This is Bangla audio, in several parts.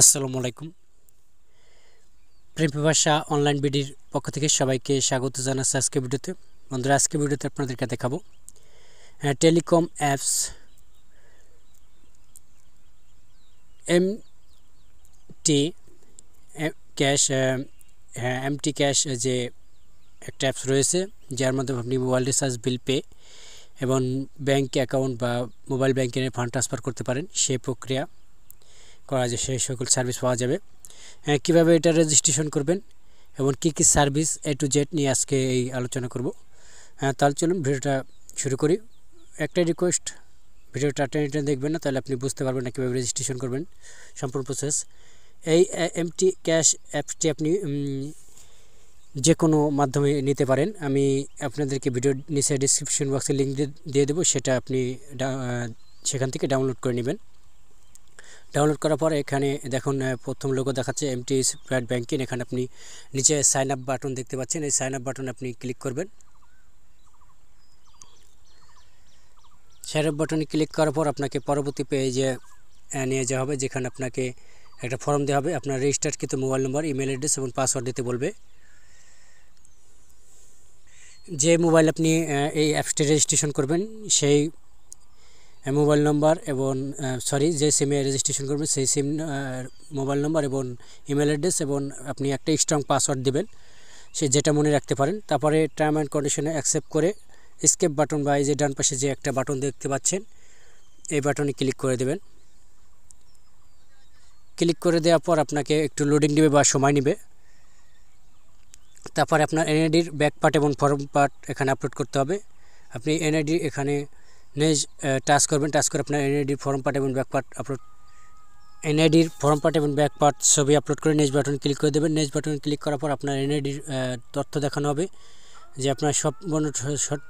আসসালামু আলাইকুম প্রিয় ভাষা অনলাইন বিডির পক্ষ থেকে সবাইকে স্বাগত জানাচ্ছি আজকে ভিডিওতে। বন্ধুরা আজকে ভিডিওতে আপনাদেরকে দেখাবো টেলিকম অ্যাপস এমটি ক্যাশ যে একটা অ্যাপস রয়েছে, যার মাধ্যমে আপনি মোবাইল রিচার্জ, বিল পে এবং ব্যাংক অ্যাকাউন্ট বা মোবাইল ব্যাংকিংয়ে ফান্ড ট্রান্সফার করতে পারেন। সেই প্রক্রিয়া করা যায়, সেই সকল সার্ভিস পাওয়া যাবে। কীভাবে এটা রেজিস্ট্রেশন করবেন এবং কী কী সার্ভিস এ টু জেড নিয়ে আজকে এই আলোচনা করব। তাহলে চলুন ভিডিওটা শুরু করি। একটাই রিকোয়েস্ট, ভিডিওটা টেনে দেখবেন না, তাহলে আপনি বুঝতে পারবেন না কীভাবে রেজিস্ট্রেশন করবেন সম্পূর্ণ প্রসেস। এই এমটি ক্যাশ অ্যাপসটি আপনি যে কোনো মাধ্যমে নিতে পারেন। আমি আপনাদেরকে ভিডিও নিচে ডিসক্রিপশন বক্সে লিঙ্ক দিয়ে দেবো, সেটা আপনি সেখান থেকে ডাউনলোড করে নেবেন। ডাউনলোড করার পর এখানে দেখুন প্রথম লোগো দেখাচ্ছে এমটি প্রাইভেট ব্যাংকিং। এখানে আপনি নিচে সাইন আপ বাটন দেখতে পাচ্ছেন, এই সাইন আপ বাটন আপনি ক্লিক করবেন। সাইন আপ বাটনে ক্লিক করার পর আপনাকে পরবর্তী পেজে নিয়ে যাওয়া হবে, যেখানে আপনাকে একটা ফর্ম দেওয়া হবে। আপনার রেজিস্টারকৃত মোবাইল নম্বর, ইমেল অ্যাড্রেস এবং পাসওয়ার্ড দিতে বলবে। যে মোবাইল আপনি এই অ্যাপসটি রেজিস্ট্রেশন করবেন সেই মোবাইল নম্বর এবং যে সিমে রেজিস্ট্রেশন করবেন সেই সিম মোবাইল নম্বর এবং ইমেল অ্যাড্রেস এবং আপনি একটা স্ট্রং পাসওয়ার্ড দেবেন, সে যেটা মনে রাখতে পারেন। তারপরে টার্ম অ্যান্ড কন্ডিশনে অ্যাকসেপ্ট করে স্কেপ বাটন বা এই যে ডান পাশে যে একটা বাটন দেখতে পাচ্ছেন, এই বাটনে ক্লিক করে দেবেন। ক্লিক করে দেওয়ার পর আপনাকে একটু লোডিং নেবে বা সময় নেবে। তারপরে আপনার এনআইডির ব্যাক পার্ট এবং ফরম পার্ট এখানে আপলোড করতে হবে। আপনি এনআইডি এখানে নেজ টাচ করবেন, টাচ করে আপনার এনআইডির ফরম পার্ট এবং ব্যাক পার্ট আপলোড এনআইডির ফরম পার্ট এবং ব্যাক পার্ট ছবি আপলোড করে নেক্সট বাটন ক্লিক করে দেবেন। নেক্সট বাটন ক্লিক করার পর আপনার এনআইডির তথ্য দেখানো হবে, যে আপনার সব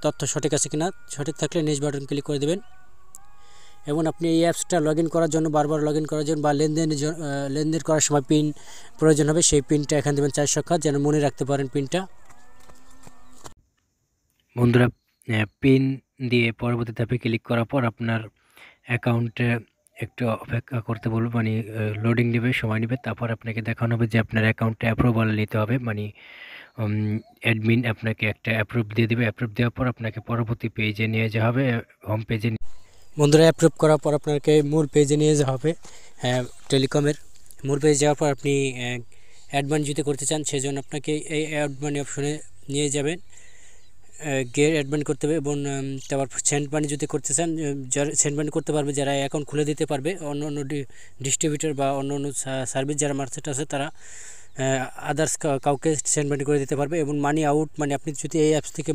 তথ্য সঠিক আছে কিনা। সঠিক থাকলে নেক্সট বাটন ক্লিক করে দেবেন। এবং আপনি এই অ্যাপসটা লগ ইন করার জন্য, বারবার লগ ইন করার জন্য বা লেনদেন করার সময় পিন প্রয়োজন হবে, সেই পিনটা এখান দেবেন 4 সংখ্যা, যেন মনে রাখতে পারেন পিনটা। বন্ধুরা পিন দিয়ে পরবর্তী ধাপে ক্লিক করার পর আপনার অ্যাকাউন্টে একটু অপেক্ষা করতে বলবো, মানে লোডিং নেবে, সময় নেবে। তারপর আপনাকে দেখানো হবে যে আপনার অ্যাকাউন্টে অ্যাপ্রুভাল নিতে হবে, মানে অ্যাডমিন আপনাকে একটা অ্যাপ্রুভ দিয়ে দেবে। অ্যাপ্রুভ দেওয়ার পর আপনাকে পরবর্তী পেজে নিয়ে যাওয়া হবে, হোম পেজে। বন্ধুরা অ্যাপ্রুভ করার পর আপনাকে মূল পেজে নিয়ে যাওয়া হবে। টেলিকমের মূল পেজে যাওয়ার পর আপনি অ্যাডভান যদি করতে চান, সেজন্য আপনাকে এই অ্যাডভানি অপশনে নিয়ে যাবেন, গেট অ্যাডভান করতে হবে। এবং তারপর সেন্ট মানি যদি করতে চান, যারা সেন্ট মানি করতে পারবে, যারা অ্যাকাউন্ট খুলে দিতে পারবে, অন্য অন্য ডিস্ট্রিবিউটার বা অন্য অন্য সার্ভিস যারা মার্কেট আছে তারা আদার্স কাউকে সেন্ট মানি করে দিতে পারবে। এবং মানি আউট, মানে আপনি যদি এই অ্যাপস থেকে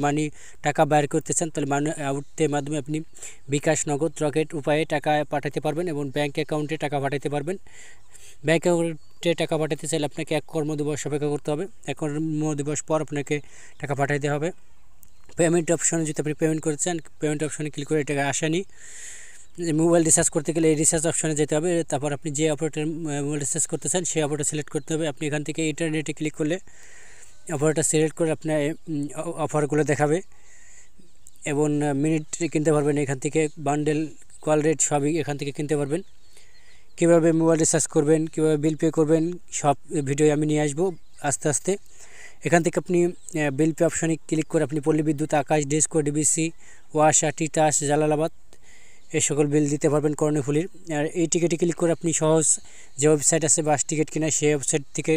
টাকা বাইর করতে চান, তাহলে মানি আউটের মাধ্যমে আপনি বিকাশ, নগদ, রকেট উপায়ে টাকা পাঠাতে পারবেন এবং ব্যাঙ্ক অ্যাকাউন্টে টাকা পাঠাতে পারবেন। ব্যাঙ্ক অ্যাকাউন্টে টাকা পাঠাতে চাইলে আপনাকে 1 কর্মদিবস অপেক্ষা করতে হবে। 1 কর্মদিবস পর আপনাকে টাকা পাঠাতে হবে। পেমেন্ট অপশনে যদি আপনি পেমেন্ট করতে চান, পেমেন্ট অপশনে ক্লিক করে টাকা আসেনি। মোবাইল রিচার্জ করতে গেলে এই রিচার্জ অপশনে যেতে হবে। তারপর আপনি যে অপারেটর মোবাইল রিচার্জ করতে চান সেই অপারেটর সিলেক্ট করতে হবে। আপনি এখান থেকে ইন্টারনেটে ক্লিক করলে অপারেটর সিলেক্ট করে আপনার অফারগুলো দেখাবে এবং মিনিট কিনতে পারবেন এখান থেকে, বান্ডেল, কল রেট সবই এখান থেকে কিনতে পারবেন। কীভাবে মোবাইল রিচার্জ করবেন, কীভাবে বিল পে করবেন, সব ভিডিও আমি নিয়ে আসবো আস্তে আস্তে। এখান থেকে আপনি বিল পে অপশনে ক্লিক করে আপনি পল্লী বিদ্যুৎ, আকাশ, ডিসকো, ডিবিসি, ওয়াসা, টিটাস, জালালাবাদ এই সকল বিল দিতে পারবেন কর্ণফুলির। আর এই টিকিটে ক্লিক করে আপনি সহজ যে ওয়েবসাইট আছে বাস টিকিট কিনা, সেই ওয়েবসাইট থেকে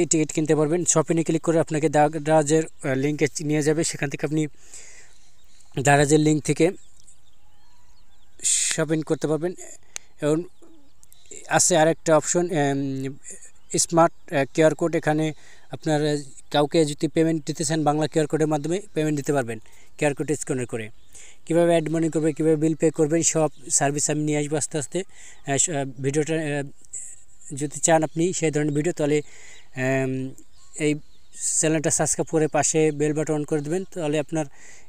এই টিকিট কিনতে পারবেন। শপিংয়ে ক্লিক করে আপনাকে দারাজের লিঙ্কে নিয়ে যাবে, সেখান থেকে আপনি দারাজের লিঙ্ক থেকে শপিং করতে পারবেন। এবং আছে আরেকটা অপশন স্মার্ট কিউআর কোড, এখানে আপনার কাউকে যদি পেমেন্ট দিতে চান বাংলা কিউআর কোডের মাধ্যমে পেমেন্ট দিতে পারবেন কিউআর কোড স্ক্যানার করে। কীভাবে অ্যাড মানি করবেন, কীভাবে বিল পে করবেন, সব সার্ভিস আমি নিয়ে আসবো আস্তে আস্তে। ভিডিওটা যদি চান আপনি সেই ধরনের ভিডিও, তাহলে এই চ্যানেলটা সাবস্ক্রাইব করে পাশে বেল বাটন অন করে দেবেন। তাহলে আপনার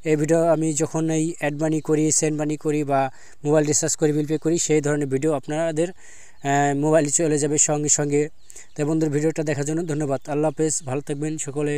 এই ভিডিও আমি যখন এই অ্যাড মানি করি, সেন্ড মানি করি বা মোবাইল রিচার্জ করি, বিল পে করি, সেই ধরনের ভিডিও আপনাদের মোবাইলে চলে যাবে সঙ্গে সঙ্গে। তাই বন্ধুর ভিডিওটা দেখার জন্য ধন্যবাদ। আল্লাহ হাফেজ, ভালো থাকবেন সকলে।